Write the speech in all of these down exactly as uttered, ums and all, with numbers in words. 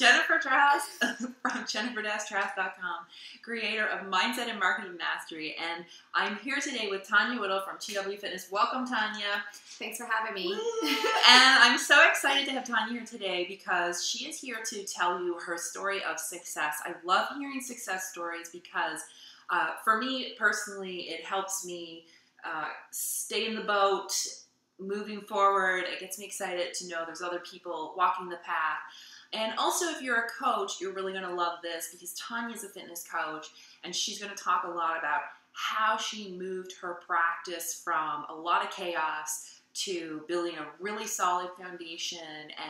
Jennifer Trask from jennifer dash trask dot com, creator of Mindset and Marketing Mastery. And I'm here today with Tonya Whittle from T W Fitness. Welcome, Tonya. Thanks for having me. And I'm so excited to have Tonya here today because she is here to tell you her story of success. I love hearing success stories because uh, for me personally, it helps me uh, stay in the boat, moving forward. It gets me excited to know there's other people walking the path. And also, if you're a coach, you're really going to love this because Tonya's a fitness coach, and she's going to talk a lot about how she moved her practice from a lot of chaos to building a really solid foundation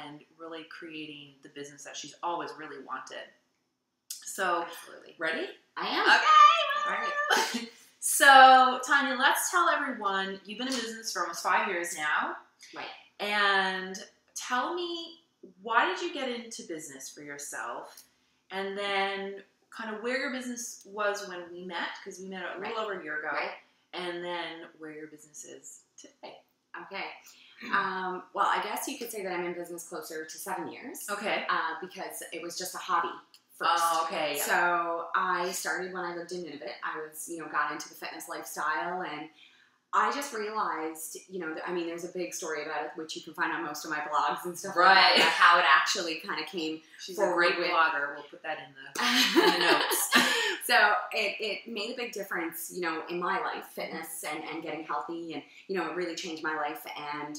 and really creating the business that she's always really wanted. So, absolutely. Ready? I am. Okay. All right. So, Tonya, let's tell everyone, you've been in business for almost five years now. Right. And tell me, why did you get into business for yourself? And then kind of where your business was when we met, because we met a little right. over a year ago. Right. And then where your business is today. Okay. Um, well, I guess you could say that I'm in business closer to seven years. Okay. Uh, because it was just a hobby. First. Oh, okay. Yeah. So I started when I lived in Nunavut. I was, you know, got into the fitness lifestyle, and I just realized, you know, that, I mean, there's a big story about it, which you can find on most of my blogs and stuff. Right. Like that, how it actually kind of came. She's a great with. blogger. We'll put that in the, in the notes. So it, it made a big difference, you know, in my life, fitness and, and getting healthy, and, you know, it really changed my life. And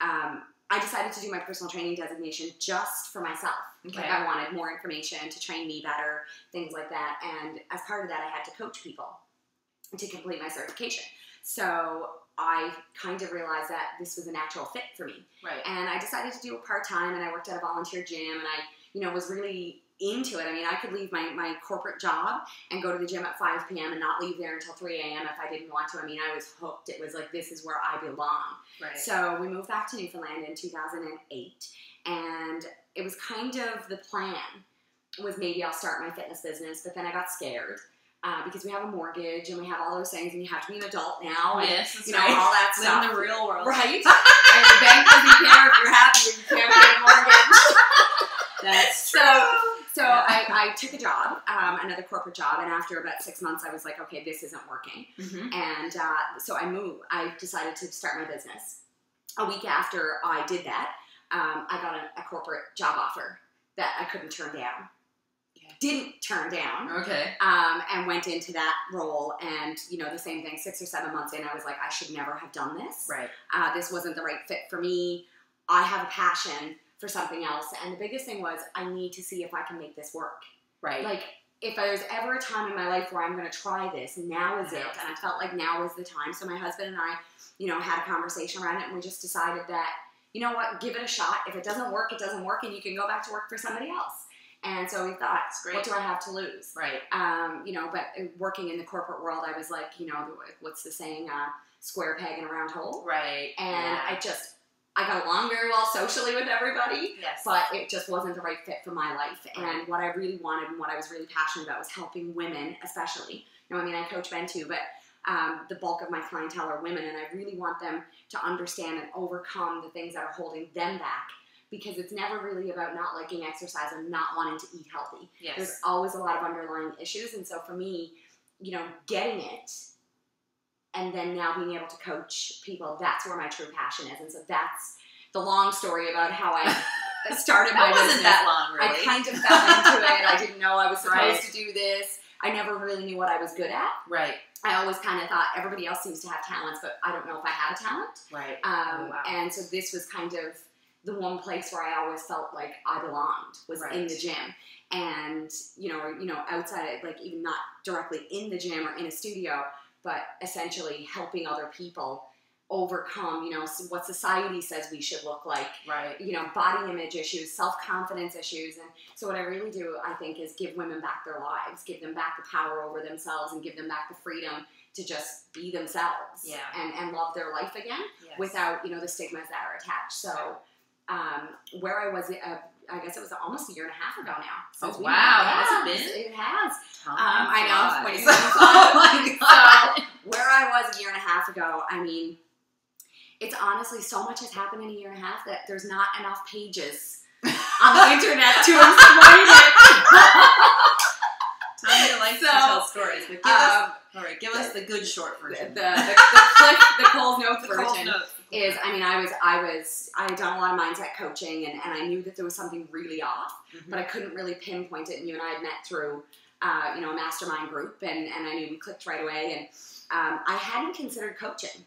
um, I decided to do my personal training designation just for myself. Okay. Like, I wanted more information to train me better, things like that. And as part of that, I had to coach people to complete my certification. So I kind of realized that this was a natural fit for me. Right. And I decided to do it part-time, and I worked at a volunteer gym, and I, you know, was really into it. I mean, I could leave my, my corporate job and go to the gym at five P M and not leave there until three A M if I didn't want to. I mean, I was hooked. It was like, this is where I belong. Right. So we moved back to Newfoundland in two thousand eight, and it was kind of the plan was maybe I'll start my fitness business, but then I got scared. Uh, because we have a mortgage and we have all those things, and you have to be an adult now. And, yes, that's you know, right. all that stuff. Live in the real world, right? And the bank doesn't care if you're happy and you can't get a mortgage. That's true. So, so yeah. I, I took a job, um, another corporate job, and after about six months, I was like, okay, this isn't working. Mm-hmm. And uh, so I moved. I decided to start my business. A week after I did that, um, I got a, a corporate job offer that I couldn't turn down. Didn't turn down. Okay. Um, and went into that role, and, you know, the same thing, six or seven months in, I was like, I should never have done this. Right. Uh, this wasn't the right fit for me. I have a passion for something else. And the biggest thing was, I need to see if I can make this work. Right. Like, if there's ever a time in my life where I'm going to try this, now is it. And I felt like now is the time. So my husband and I, you know, had a conversation around it, and we just decided that, you know what, give it a shot. If it doesn't work, it doesn't work, and you can go back to work for somebody else. And so we thought, what do I have to lose? Right. Um, you know, but working in the corporate world, I was like, you know, what's the saying? Uh, square peg in a round hole. Right. And yeah. I just, I got along very well socially with everybody. Yes. But it just wasn't the right fit for my life. Right. And what I really wanted and what I was really passionate about was helping women, especially. You know, I mean, I coach men too, but um, the bulk of my clientele are women, and I really want them to understand and overcome the things that are holding them back. Because it's never really about not liking exercise and not wanting to eat healthy. Yes. There's always a lot of underlying issues. And so for me, you know, getting it and then now being able to coach people, that's where my true passion is. And so that's the long story about how I started my business. It wasn't that long, really. I kind of fell into it. I didn't know I was supposed right. to do this. I never really knew what I was good at. Right. I always kind of thought everybody else seems to have talents, but I don't know if I had a talent. Right. Um, oh, wow. And so this was kind of the one place where I always felt like I belonged was right. in the gym. And, you know, you know, outside, like even not directly in the gym or in a studio, but essentially helping other people overcome, you know, what society says we should look like, right. you know, body image issues, self-confidence issues. And so what I really do, I think, is give women back their lives, give them back the power over themselves, and give them back the freedom to just be themselves yeah. and, and love their life again yes. without, you know, the stigmas that are attached. So... Right. Um, where I was, uh, I guess it was almost a year and a half ago now. Oh, wow. That has been? It has. Um, I know. It's oh, my God. So, where I was a year and a half ago, I mean, it's honestly so much has happened in a year and a half that there's not enough pages on the internet to explain it. Tonya likes so, to tell stories, but give um, us, all right, give the, us the good short version. The the, the, cliff, the cold notes the version cold notes. is, I mean, I was, I was, I had done a lot of mindset coaching, and, and I knew that there was something really off, mm-hmm. but I couldn't really pinpoint it. And you and I had met through, uh, you know, a mastermind group, and, and I knew we clicked right away. And um, I hadn't considered coaching.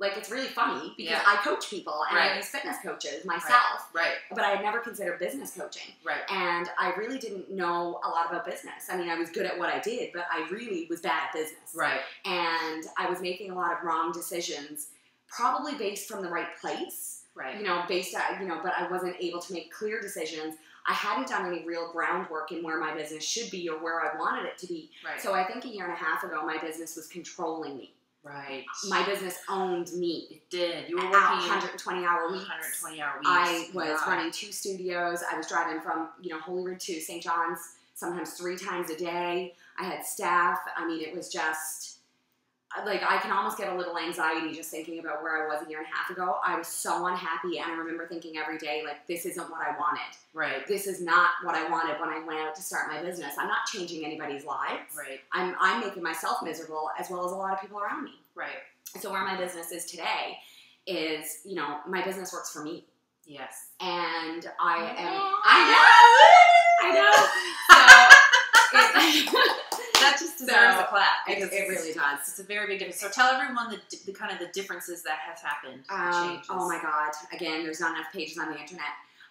Like, it's really funny because yeah. I coach people and right. I use fitness coaches myself, right. right? But I had never considered business coaching, right? And I really didn't know a lot about business. I mean, I was good at what I did, but I really was bad at business, right? And I was making a lot of wrong decisions, probably based from the right place, right? You know, based on, you know, but I wasn't able to make clear decisions. I hadn't done any real groundwork in where my business should be or where I wanted it to be. Right. So I think a year and a half ago, my business was controlling me. Right. My business owned me. It did. You were working one hundred twenty hour weeks. one hundred twenty hour weeks. I was wow. running two studios. I was driving from, you know, Holyrood to Saint John's, sometimes three times a day. I had staff. I mean, it was just, like, I can almost get a little anxiety just thinking about where I was a year and a half ago. I was so unhappy, and I remember thinking every day, like, this isn't what I wanted. Right. This is not what I wanted when I went out to start my business. I'm not changing anybody's lives. Right. I'm, I'm making myself miserable as well as a lot of people around me. Right. So where my business is today is, you know, my business works for me. Yes. And I am... I know! I know! So... It, that just deserves so, a clap. It, it really does. It's a very big difference. So tell everyone the, the kind of the differences that have happened. Um, oh my God. Again, there's not enough pages on the internet.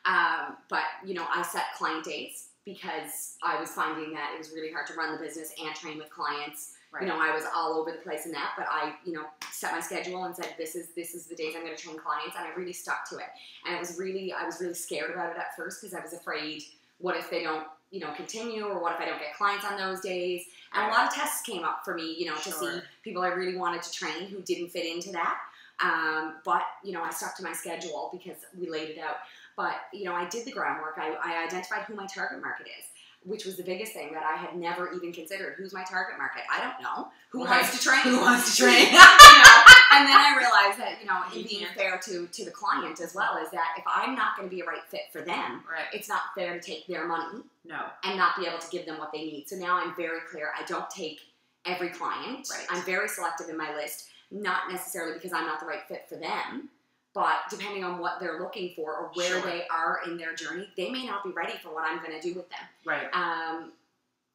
Um, but, you know, I set client dates because I was finding that it was really hard to run the business and train with clients. Right. You know, I was all over the place in that, but I, you know, set my schedule and said, this is, this is the days I'm going to train clients. And I really stuck to it. And it was really, I was really scared about it at first because I was afraid, what if they don't, you know, continue, or what if I don't get clients on those days? And a lot of tests came up for me, you know, to sure. see people I really wanted to train who didn't fit into that. Um, but, you know, I stuck to my schedule because we laid it out. But, you know, I did the groundwork. I, I identified who my target market is, which was the biggest thing that I had never even considered. Who's my target market? I don't know. Who right. wants to train? Who wants to train? You know? And then I realized that, you know, it being fair to, to the client as well is that if I'm not going to be a right fit for them, right. it's not fair to take their money no. and not be able to give them what they need. So now I'm very clear. I don't take every client. Right. I'm very selective in my list, not necessarily because I'm not the right fit for them, but depending on what they're looking for or where sure. they are in their journey, they may not be ready for what I'm going to do with them. Right. Um,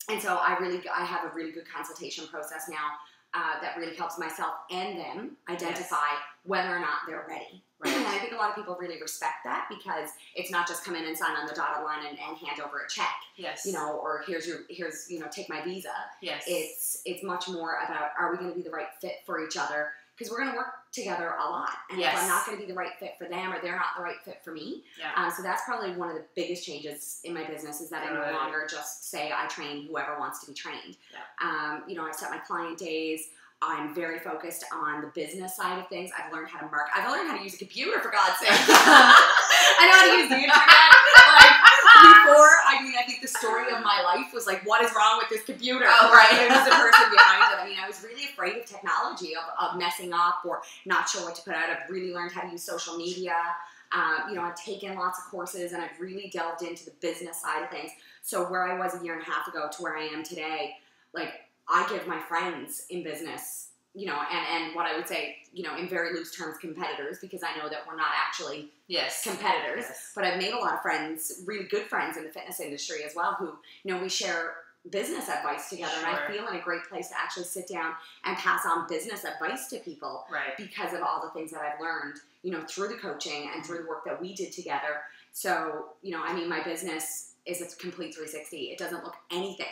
and so I really, I have a really good consultation process now. Uh, that really helps myself and them identify yes. whether or not they're ready. Right. And I think a lot of people really respect that because it's not just come in and sign on the dotted line and, and hand over a check. Yes. You know, or here's your, here's, you know, take my visa. Yes. It's, it's much more about, are we going to be the right fit for each other? Because we're going to work together a lot. And yes. if I'm not going to be the right fit for them or they're not the right fit for me. Yeah. Um, so that's probably one of the biggest changes in my business is that right. I no longer just say I train whoever wants to be trained. Yeah. Um, you know, I've set my client days. I'm very focused on the business side of things. I've learned how to market. I've learned how to use a computer, for God's sake. I know how to use the internet. Like, before, I mean, I think the story of my life was like, what is wrong with this computer? Oh, right. It was the person behind it. I mean, I was really afraid of technology, of, of messing up or not sure what to put out. I've really learned how to use social media. Um, you know, I've taken lots of courses and I've really delved into the business side of things. So where I was a year and a half ago to where I am today, like, I give my friends in business, you know, and, and what I would say, you know, in very loose terms, competitors, because I know that we're not actually yes. competitors, yes. but I've made a lot of friends, really good friends in the fitness industry as well, who, you know, we share business advice together sure. and I feel in a great place to actually sit down and pass on business advice to people right. because of all the things that I've learned, you know, through the coaching and through the work that we did together. So, you know, I mean, my business is a complete three sixty. It doesn't look anything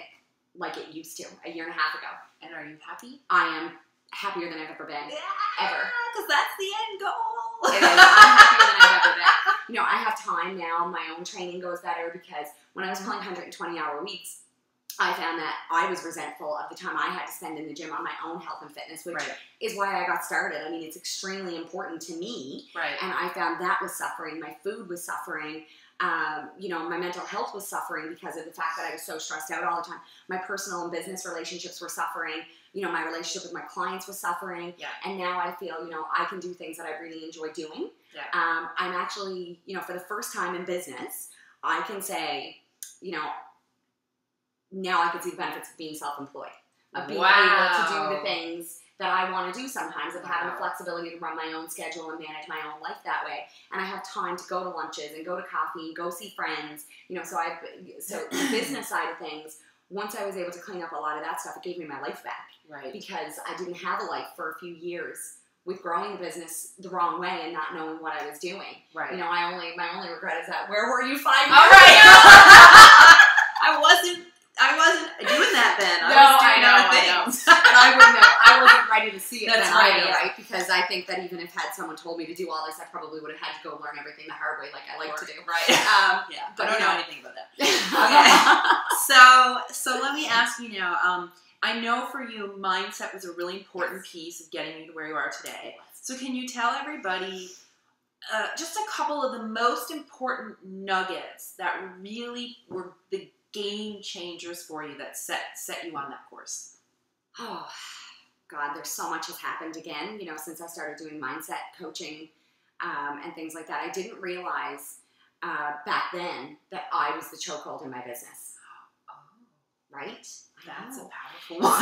like it used to a year and a half ago. And are you happy? I am happier than I've ever been. Yeah, ever. Because that's the end goal. It is. I'm happier than I've ever been. You know, I have time now. My own training goes better because when I was playing one hundred twenty hour weeks, I found that I was resentful of the time I had to spend in the gym on my own health and fitness, which right. is why I got started. I mean, it's extremely important to me. Right. And I found that was suffering. My food was suffering. Um, you know, my mental health was suffering because of the fact that I was so stressed out all the time. My personal and business relationships were suffering. You know, my relationship with my clients was suffering. Yeah. And now I feel, you know, I can do things that I really enjoy doing. Yeah. Um, I'm actually, you know, for the first time in business, I can say, you know, now I can see the benefits of being self-employed, of being wow. able to do the things that I want to do sometimes, of wow. having the flexibility to run my own schedule and manage my own life that way. And I have time to go to lunches and go to coffee and go see friends, you know, so I, so the business side of things, once I was able to clean up a lot of that stuff, it gave me my life back. Right. Because I didn't have a life for a few years with growing the business the wrong way and not knowing what I was doing. Right. You know, I only, my only regret is that, where were you five years ago? All right. I wasn't. I wasn't doing that then. I no, was doing I know, I know. And I wouldn't know. I wasn't ready to see it That's then right, either, right? Because I think that even if had someone told me to do all this, I probably would have had to go learn everything the hard way, like I like sure. to do. Right. Um, yeah. But I don't you know, know anything about that. Okay. so, so let me ask you now. Um, I know for you, mindset was a really important yes. piece of getting you to where you are today. So can you tell everybody uh, just a couple of the most important nuggets that really were the game changers for you that set set you on that course? Oh God, there's so much has happened again, you know, since I started doing mindset coaching um, and things like that. I didn't realize uh, back then that I was the chokehold in my business. Oh, right? That's a powerful one.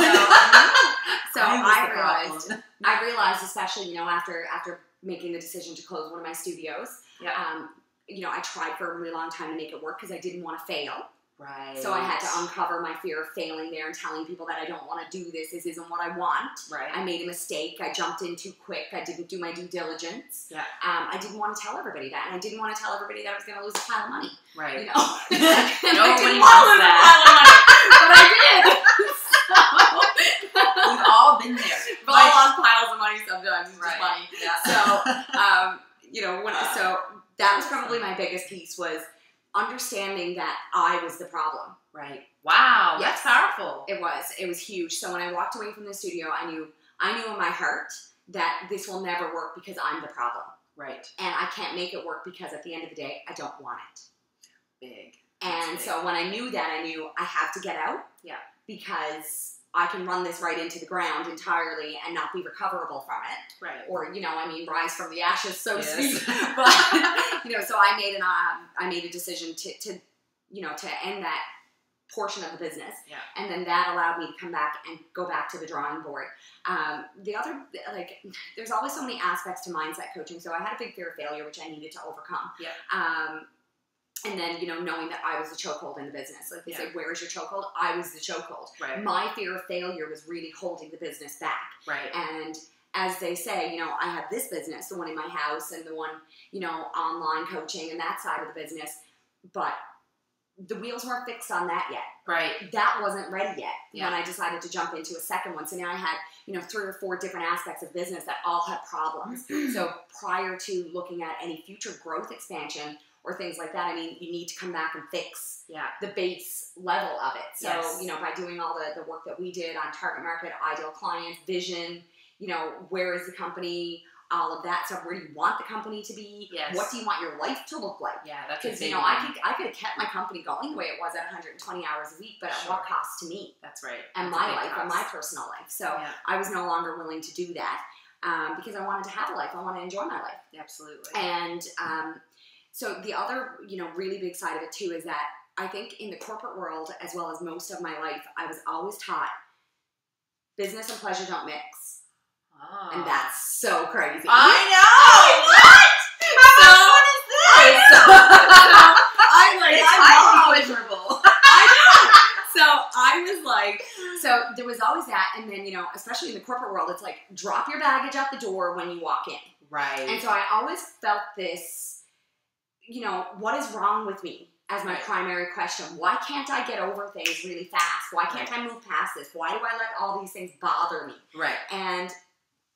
So I, I realized, I realized, especially, you know, after after making the decision to close one of my studios, yeah. um, you know, I tried for a really long time to make it work because I didn't want to fail. Right. So I had to uncover my fear of failing there and telling people that I don't want to do this. This isn't what I want. Right. I made a mistake. I jumped in too quick. I didn't do my due diligence. Yeah. Um, I didn't want to tell everybody that. And I didn't want to tell everybody that I was going to lose a pile of money. Right. You know? Nobody wants that. But I did. So, we've all been there. We've all lost piles of money sometimes. It's right. funny. Yeah. So, um, you know, when, so that was probably my biggest piece was understanding that I was the problem. Right. Wow. Yes. That's powerful. It was. It was huge. So when I walked away from the studio, I knew, I knew in my heart that this will never work because I'm the problem. Right. And I can't make it work because at the end of the day, I don't want it. Big. That's and big. So when I knew that, I knew I have to get out. Yeah. Because I can run this right into the ground entirely and not be recoverable from it. Right. Or, you know, I mean, rise from the ashes, so yes. to speak. But, you know, so I made an, um, I made a decision to, to, you know, to end that portion of the business. Yeah. And then that allowed me to come back and go back to the drawing board. Um, the other, like, there's always so many aspects to mindset coaching. So I had a big fear of failure, which I needed to overcome. Yeah. Um, And then, you know, knowing that I was the chokehold in the business. Like they yeah. say, where is your chokehold? I was the chokehold. Right. My fear of failure was really holding the business back. Right. And as they say, you know, I have this business, the one in my house and the one, you know, online coaching and that side of the business. But the wheels weren't fixed on that yet. Right. That wasn't ready yet yeah. when I decided to jump into a second one. So now I had, you know, three or four different aspects of business that all had problems. So prior to looking at any future growth expansion or things like that, I mean, you need to come back and fix yeah. the base level of it. So, yes. you know, by doing all the, the work that we did on target market, ideal client, vision, you know, where is the company, all of that stuff, where do you want the company to be, yes. what do you want your life to look like? Yeah, that's Because, you know, one. I could I could have kept my company going the way it was at one hundred twenty hours a week, but sure. at what cost to me? That's right. And that's my life cost. And my personal life. So yeah. I was no longer willing to do that um, because I wanted to have a life. I want to enjoy my life. Absolutely. And, um, so the other, you know, really big side of it too is that I think in the corporate world, as well as most of my life, I was always taught business and pleasure don't mix. Oh. And that's so crazy. I know! What? How so, fun is this? So, I'm like, I'm miserable. I know. So I was like, so there was always that. And then, you know, especially in the corporate world, it's like drop your baggage out the door when you walk in. Right. And so I always felt this, you know, what is wrong with me as my right. primary question. Why can't I get over things really fast? Why can't right. I move past this? Why do I let all these things bother me? Right. And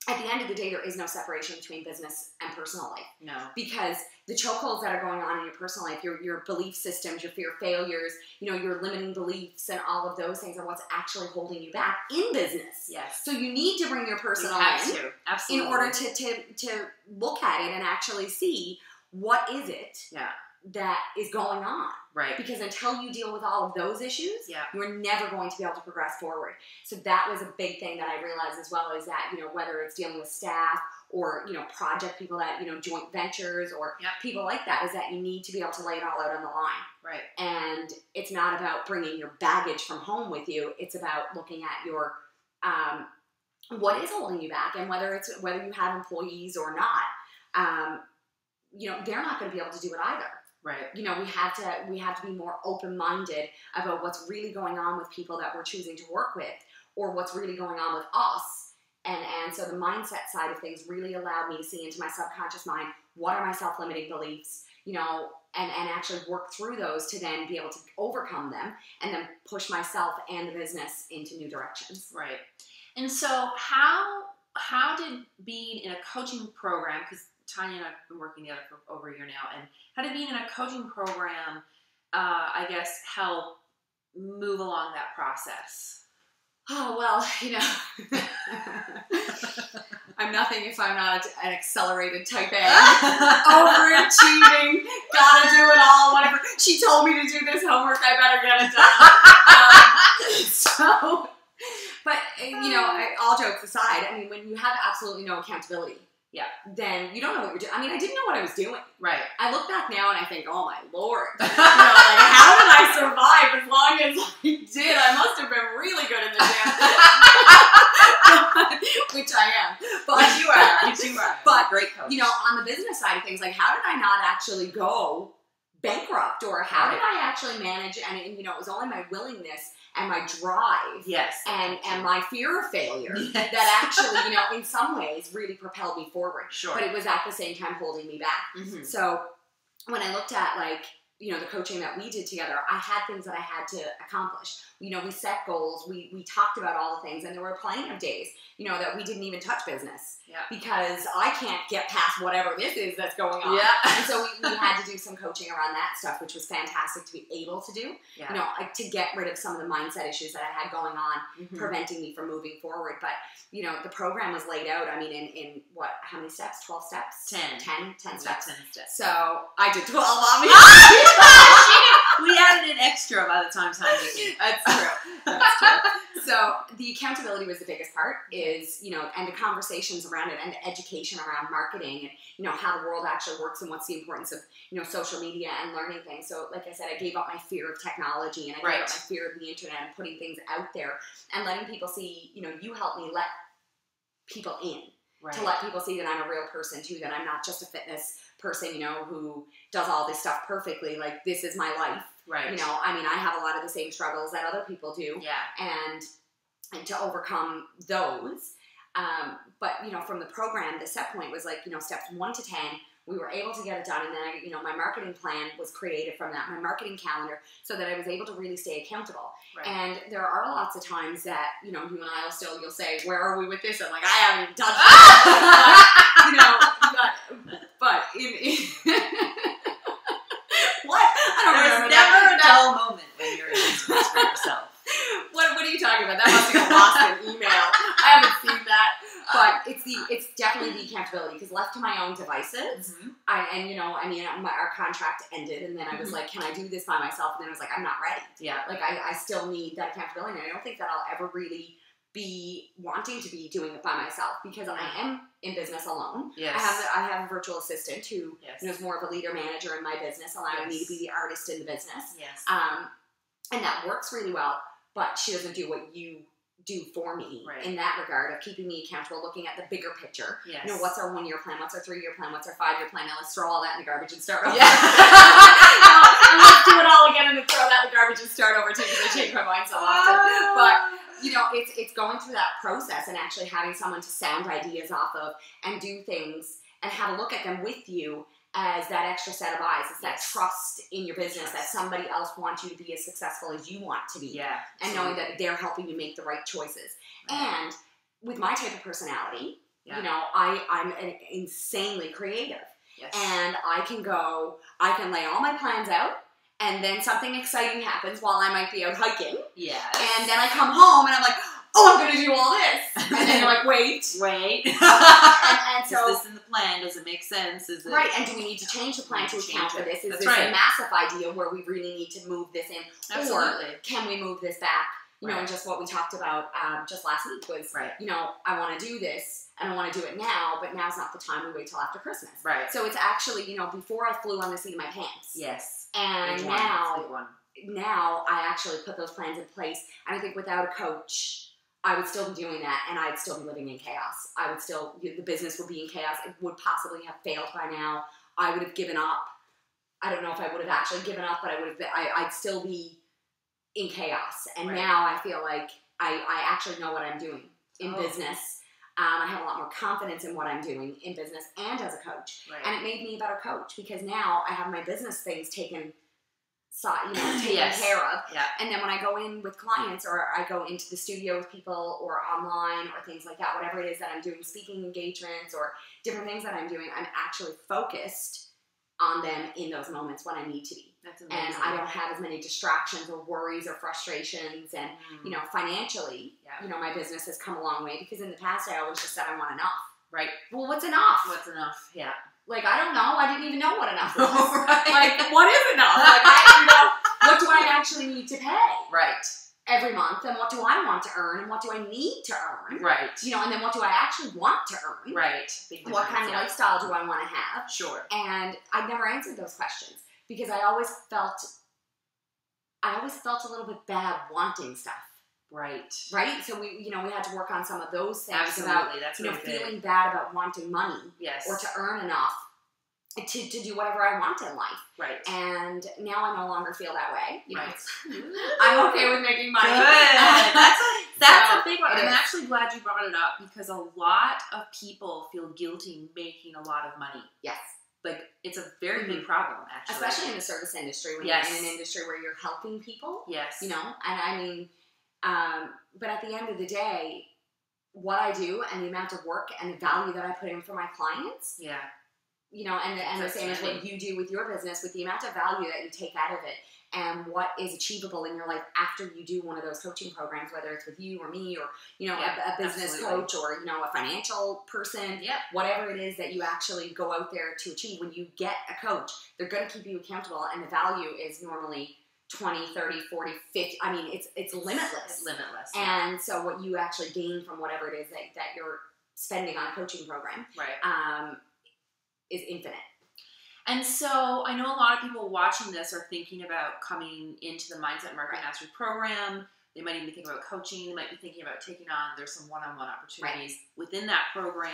at the end of the day, there is no separation between business and personal life. No. Because the chokeholds that are going on in your personal life, your, your belief systems, your fear of failures, you know, your limiting beliefs and all of those things are what's actually holding you back in business. Yes. So you need to bring your personal you have in, to. Absolutely. in order to, to, to look at it and actually see what is it yeah. that is going on? Right. Because until you deal with all of those issues, yeah. you're never going to be able to progress forward. So that was a big thing that I realized as well, is that, you know, whether it's dealing with staff or, you know, project people that, you know, joint ventures or yep. people like that, is that you need to be able to lay it all out on the line. Right. And it's not about bringing your baggage from home with you. It's about looking at your, um, what is holding you back, and whether it's, whether you have employees or not, um, you know, they're not going to be able to do it either. Right. You know, we have to, we have to be more open-minded about what's really going on with people that we're choosing to work with, or what's really going on with us. And, and so the mindset side of things really allowed me to see into my subconscious mind, what are my self-limiting beliefs, you know, and, and actually work through those to then be able to overcome them and then push myself and the business into new directions. Right. And so how, how did being in a coaching program, because Tonya and I have been working together for over a year now, and how did being in a coaching program, uh, I guess, help move along that process? Oh, well, you know, I'm nothing if I'm not an accelerated type A, overachieving, gotta do it all, whatever. She told me to do this homework, I better get it done. Um, so, but, you know, I, all jokes aside, I mean, when you have absolutely no accountability, yeah, then you don't know what you're doing. I mean, I didn't know what I was doing. Right. I look back now and I think, oh my Lord, you know, like, how did I survive as long as I did? I must have been really good in the gym. Which I am. But Which you are. Which you are. But, great coach. You know, on the business side of things, like, how did I not actually go bankrupt, or how right. did I actually manage? And, and, you know, it was only my willingness and my drive, yes, and, and my fear of failure yes. that actually, you know, in some ways really propelled me forward. Sure. But it was at the same time holding me back. Mm-hmm. So when I looked at, like, you know, the coaching that we did together, I had things that I had to accomplish. You know, we set goals, we, we talked about all the things, and there were plenty of days, you know, that we didn't even touch business yeah. because I can't get past whatever this is that's going on. Yeah. And so we, we had to do some coaching around that stuff, which was fantastic to be able to do, yeah. you know, like, to get rid of some of the mindset issues that I had going on, mm-hmm. preventing me from moving forward. But, you know, the program was laid out, I mean, in, in what, how many steps? twelve steps? ten. ten? ten steps. ten steps. So I did twelve, obviously. We added an extra by the time time came. That's true. That's true. So the accountability was the biggest part, is, you know, and the conversations around it, and the education around marketing, and, you know, how the world actually works, and what's the importance of, you know, social media and learning things. So, like I said, I gave up my fear of technology, and I right. gave up my fear of the internet and putting things out there, and letting people see, you know, you helped me let people in. Right. To let people see that I'm a real person too, that I'm not just a fitness person, you know, who does all this stuff perfectly. Like, this is my life. Right. You know, I mean, I have a lot of the same struggles that other people do. Yeah. And, and to overcome those. Um, but, you know, from the program, the set point was, like, you know, steps one to ten, we were able to get it done. And then, I, you know, my marketing plan was created from that, my marketing calendar, so that I was able to really stay accountable. Right. And there are lots of times that, you know, you and I will still, you'll say, where are we with this? I'm like, I haven't even done that. You know, but, but in, in what? I don't remember. It's never a dull moment when you're in this for yourself. What, what are you talking about? That must have lost an email. I haven't seen that. But it's the, it's definitely the accountability, because left to my own devices, mm-hmm. I, and, you know, I mean, my, our contract ended, and then I was mm-hmm. like, can I do this by myself? And then I was like, I'm not ready. Yeah. Like, I, I still need that accountability, and I don't think that I'll ever really be wanting to be doing it by myself, because I am in business alone. Yes. I have a, I have a virtual assistant who yes. you know, is more of a leader manager in my business, allowing yes. me to be the artist in the business. Yes. Um, and that works really well, but she doesn't do what you do for me right. in that regard of keeping me accountable, looking at the bigger picture. Yes. You know, what's our one-year plan? What's our three-year plan? What's our five-year plan? Now let's throw all that in the garbage and start over. Yeah. And let's do it all again and then throw that in the garbage and start over too, because I change my mind so often. Oh. But, you know, it's, it's going through that process and actually having someone to sound ideas off of and do things and have a look at them with you as that extra set of eyes. It's yes. that trust in your business yes. that somebody else wants you to be as successful as you want to be. Yeah. And knowing that they're helping you make the right choices. Right. And with my type of personality, yeah. you know, I, I'm an insanely creative. Yes. And I can go, I can lay all my plans out, and then something exciting happens while I might be out hiking. Yes. And then I come home and I'm like, oh, I'm going to do all this. And then you're like, wait. Wait. and, and so, is this in the plan? Does it make sense? Is it, right. And do we need to change the plan to account for this? Is That's this right. a massive idea where we really need to move this in? Absolutely. Or can we move this back? You right. know, and just what we talked about um, just last week was, right. you know, I want to do this. and I want to do it now, but now's not the time. We wait till after Christmas. Right. So it's actually, you know, before I flew on the seat of my pants. Yes. And one, now, now I actually put those plans in place. And I think without a coach, I would still be doing that, and I'd still be living in chaos. I would still, you know, the business would be in chaos. It would possibly have failed by now. I would have given up. I don't know if I would have actually given up, but I would have been, I, I'd still be in chaos. And right. now I feel like I, I actually know what I'm doing in oh. business. Um, I have a lot more confidence in what I'm doing in business and as a coach. Right. And it made me a better coach because now I have my business things taken, you know, taken yes. care of. Yeah. And then when I go in with clients or I go into the studio with people or online or things like that, whatever it is that I'm doing, speaking engagements or different things that I'm doing, I'm actually focused on them in those moments when I need to be. That's amazing. And I don't have as many distractions or worries or frustrations. And, mm. you know, financially, yeah. you know, my business has come a long way because in the past I always just said I want enough. Right. Well, what's enough? What's enough? Yeah. Like, I don't know. I didn't even know what enough was. Right. Like, what is enough? Like, I don't know. What do I actually need to pay? Right. Every month. And what do I want to earn? And what do I need to earn? Right. You know, and then what do I actually want to earn? Right. What kind of lifestyle do I want to have? Sure. And I never answered those questions. Because I always felt, I always felt a little bit bad wanting stuff. Right. Right? So we, you know, we had to work on some of those things. Absolutely. About, That's you know, feeling good. bad about wanting money. Yes. Or to earn enough to, to do whatever I want in life. Right. And now I no longer feel that way. You right. know, I'm okay with making money. Good. That's a, that's so, a big one. I'm actually glad you brought it up because a lot of people feel guilty making a lot of money. Yes. Like, it's a very big problem, actually. Especially in the service industry, when yes. you're in an industry where you're helping people. Yes. You know, and I mean, um, but at the end of the day, what I do and the amount of work and the value that I put in for my clients. Yeah. You know, and, and the same as what you do with your business, with the amount of value that you take out of it and what is achievable in your life after you do one of those coaching programs, whether it's with you or me or, you know, yeah, a, a business absolutely. coach or, you know, a financial person, yep. whatever it is that you actually go out there to achieve. When you get a coach, they're going to keep you accountable, and the value is normally twenty, thirty, forty, fifty. I mean, it's it's limitless. It's limitless. And yeah. so what you actually gain from whatever it is that, that you're spending on a coaching program. Right. Um, is infinite. And so I know a lot of people watching this are thinking about coming into the Mindset Marketing right. Mastery program. They might even be thinking about coaching. They might be thinking about taking on, there's some one-on-one opportunities right. within that program.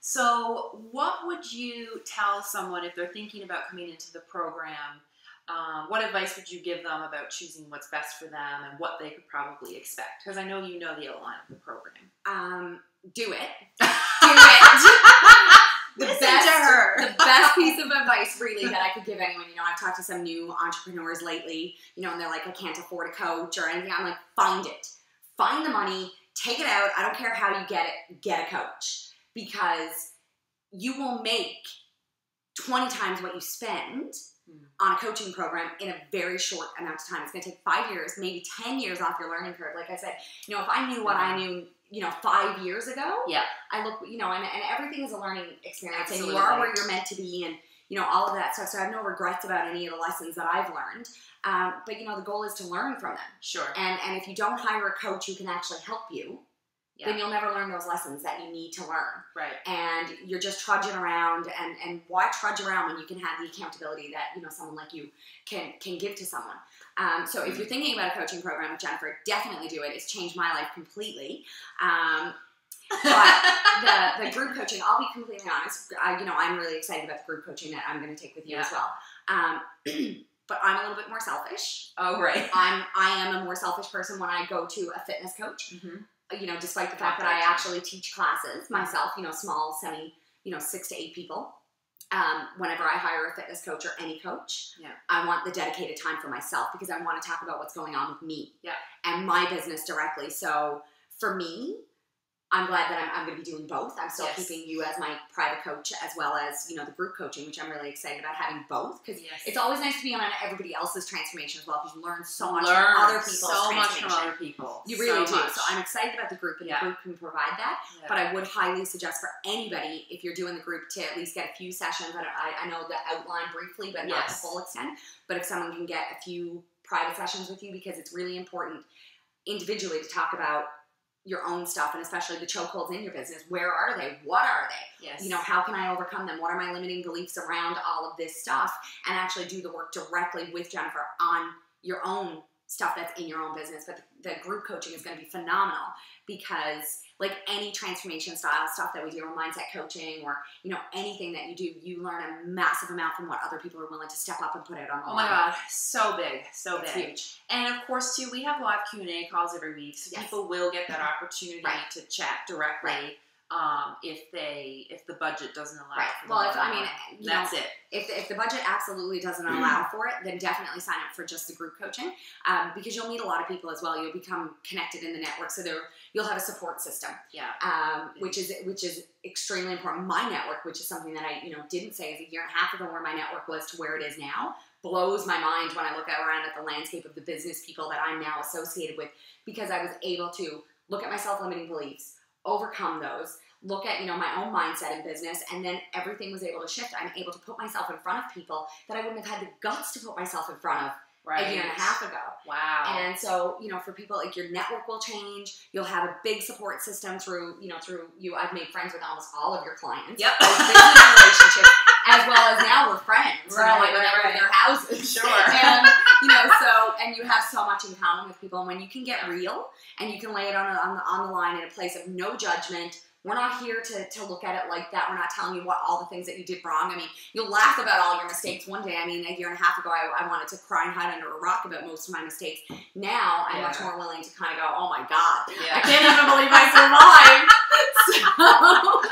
So what would you tell someone if they're thinking about coming into the program? Um, what advice would you give them about choosing what's best for them and what they could probably expect? Because I know you know the outline of the program. Um, do it. Do it. The Listen best, to her. The best piece of advice, really, that I could give anyone. You know, I've talked to some new entrepreneurs lately, you know, and they're like, I can't afford a coach or anything. I'm like, find it. Find the money. Take it out. I don't care how you get it. Get a coach. Because you will make twenty times what you spend on a coaching program in a very short amount of time. It's going to take five years, maybe ten years off your learning curve. Like I said, you know, if I knew what I knew, you know, five years ago, yeah. I look, you know, and, and everything is a learning experience. Absolutely. And you are where you're meant to be and, you know, all of that stuff. So I have no regrets about any of the lessons that I've learned. Um, but, you know, the goal is to learn from them. Sure. And, and if you don't hire a coach who can actually help you, yeah. then you'll never learn those lessons that you need to learn. Right. And you're just trudging around. And, and why trudge around when you can have the accountability that, you know, someone like you can, can give to someone? Um, so if you're thinking about a coaching program with Jennifer, definitely do it. It's changed my life completely. Um, but the, the group coaching, I'll be completely honest. I, you know, I'm really excited about the group coaching that I'm going to take with you yeah. as well. Um, but I'm a little bit more selfish. Oh, right. I'm, I am a more selfish person when I go to a fitness coach. Mm-hmm. You know, despite the fact that I actually teach classes myself, you know, small, semi, you know, six to eight people. Um, whenever I hire a fitness coach or any coach, yeah. I want the dedicated time for myself because I want to talk about what's going on with me yeah. and my business directly. So for me, I'm glad that I'm, I'm going to be doing both. I'm still yes. keeping you as my private coach as well as, you know, the group coaching, which I'm really excited about having both because yes. it's always nice to be on everybody else's transformation as well because you learn so much learn from other people's so much from other people. You really so do. Much. So I'm excited about the group and yeah. the group can provide that. Yeah. But I would highly suggest for anybody, if you're doing the group, to at least get a few sessions. I, don't, I, I know the outline briefly, but yes. not the full extent. But if someone can get a few private sessions with you because it's really important individually to talk about your own stuff, and especially the chokeholds in your business. Where are they? What are they? Yes. You know, how can I overcome them? What are my limiting beliefs around all of this stuff? And actually do the work directly with Jennifer on your own stuff that's in your own business. But the, the group coaching is going to be phenomenal, because like any transformation style stuff that we do, or mindset coaching, or, you know, anything that you do, you learn a massive amount from what other people are willing to step up and put it on the line. Oh my God. So big. So big. Huge. And of course too, we have live Q and A calls every week. So yes. people will get that opportunity right. to chat directly. Right. Um, if they, if the budget doesn't allow right. for well, if, I mean, you that's know, it. If, if the budget absolutely doesn't mm-hmm. allow for it, then definitely sign up for just the group coaching, um, because you'll meet a lot of people as well. You'll become connected in the network. So there, you'll have a support system, yeah. um, which is, which is extremely important. My network, which is something that I, you know, didn't say is a year and a half ago where my network was to where it is now, blows my mind when I look around at the landscape of the business people that I'm now associated with, because I was able to look at my self-limiting beliefs, overcome those, look at, you know, my own mindset in business, and then everything was able to shift. I'm able to put myself in front of people that I wouldn't have had the guts to put myself in front of right. a year and a half ago. Wow. And so, you know, for people, like, your network will change. You'll have a big support system through, you know, through you. I've made friends with almost all of your clients. Yep. relationships, as well as now we're friends. Right, you know, like right, right. Their houses. Sure. And, you know, so, and you have so much in common with people. And when you can get real and you can lay it on, on, the, on the line in a place of no judgment, we're not here to, to look at it like that. We're not telling you what all the things that you did wrong. I mean, you'll laugh about all your mistakes one day. I mean, a year and a half ago, I, I wanted to cry and hide under a rock about most of my mistakes. Now, I'm yeah. much more willing to kind of go, oh my God, yeah. I can't even believe I survived. So...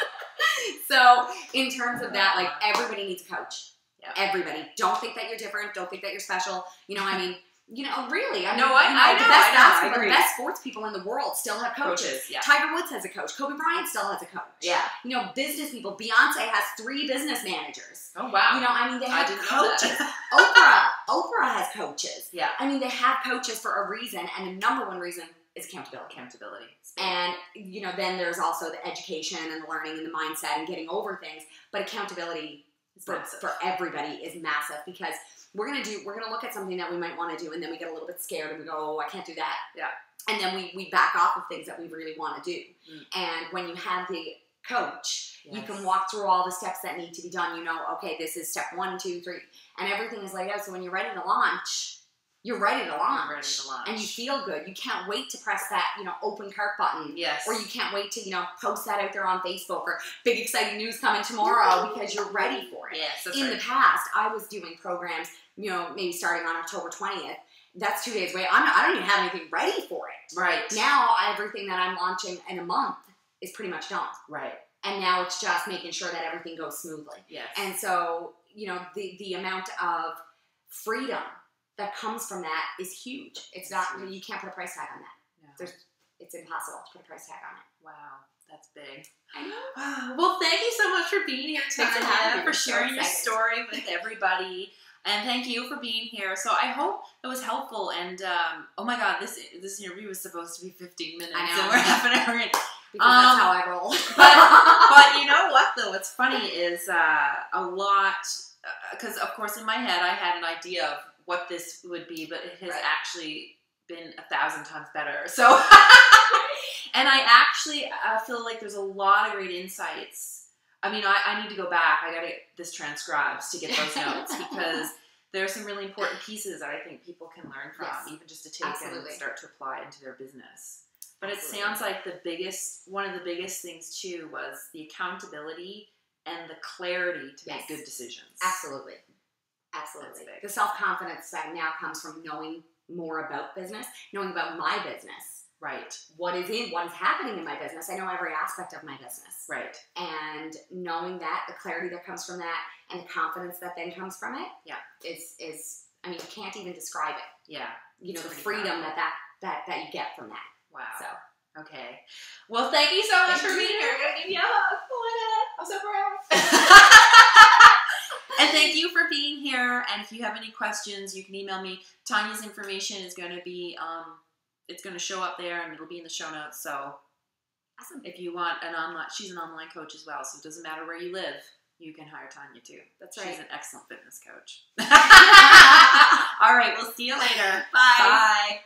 So in terms of that, like, everybody needs a coach. Yep. Everybody. Don't think that you're different. Don't think that you're special. You know, I mean, you know, really. I know what? You know, I know. The best, I know, I agree. The best sports people in the world still have coaches. coaches yeah. Tiger Woods has a coach. Kobe Bryant still has a coach. Yeah. You know, business people. Beyonce has three business managers. Oh, wow. You know, I mean, they have coaches. Oprah. Oprah has coaches. Yeah. I mean, they have coaches for a reason, and the number one reason is accountability. Accountability. And, you know, then there's also the education and the learning and the mindset and getting over things. But accountability for, for everybody is massive, because we're going to do, we're going to look at something that we might want to do, and then we get a little bit scared and we go, oh, I can't do that. Yeah. And then we, we back off of things that we really want to do. Mm. And when you have the coach, yes. you can walk through all the steps that need to be done. You know, okay, this is step one, two, three, and everything is laid out. So when you're ready to launch, You're ready, to launch, ready to launch and you feel good. You can't wait to press that, you know, open cart button. Yes. Or you can't wait to, you know, post that out there on Facebook, or big exciting news coming tomorrow, because you're ready for it. Yes. In right. the past, I was doing programs, you know, maybe starting on October twentieth. That's two days away. I'm not, I don't even have anything ready for it. Right. Now, everything that I'm launching in a month is pretty much done. Right. And now it's just making sure that everything goes smoothly. Yes. And so, you know, the, the amount of freedom that comes from that is huge. It's not, you can't put a price tag on that. No. There's, it's impossible to put a price tag on it. Wow, that's big. I know. Well, thank you so much for being here today, for sharing your story with everybody. And thank you for being here. So I hope it was helpful. And um, oh my God, this this interview was supposed to be fifteen minutes. I know. So we're half an hour in. Because um, that's how I roll. But, but you know what though, what's funny is uh, a lot, because uh, of course in my head I had an idea of what this would be, but it has right. actually been a thousand times better. So, and I actually I feel like there's a lot of great insights. I mean, I, I need to go back. I got to get this transcribed to get those notes, because there are some really important pieces that I think people can learn from, yes. even just to take Absolutely. and start to apply into their business. But Absolutely. it sounds like the biggest, one of the biggest things too, was the accountability and the clarity to yes. make good decisions. Absolutely. Absolutely. The self-confidence that now comes from knowing more about business, knowing about my business. Right. What is in, what is happening in my business. I know every aspect of my business. Right. And knowing that, the clarity that comes from that, and the confidence that then comes from it. Yeah. Is, is I mean, you can't even describe it. Yeah. You know, the freedom that that, that that you get from that. Wow. So. Okay. Well, thank you so much for being here. I'm going to give you a hug. I'm so proud. And thank you for being here. And if you have any questions, you can email me. Tonya's information is going to be, um, it's going to show up there, and it'll be in the show notes. So awesome. If you want an online, she's an online coach as well. So it doesn't matter where you live, you can hire Tonya too. That's right. She's an excellent fitness coach. All right. We'll see you later. Bye. Bye.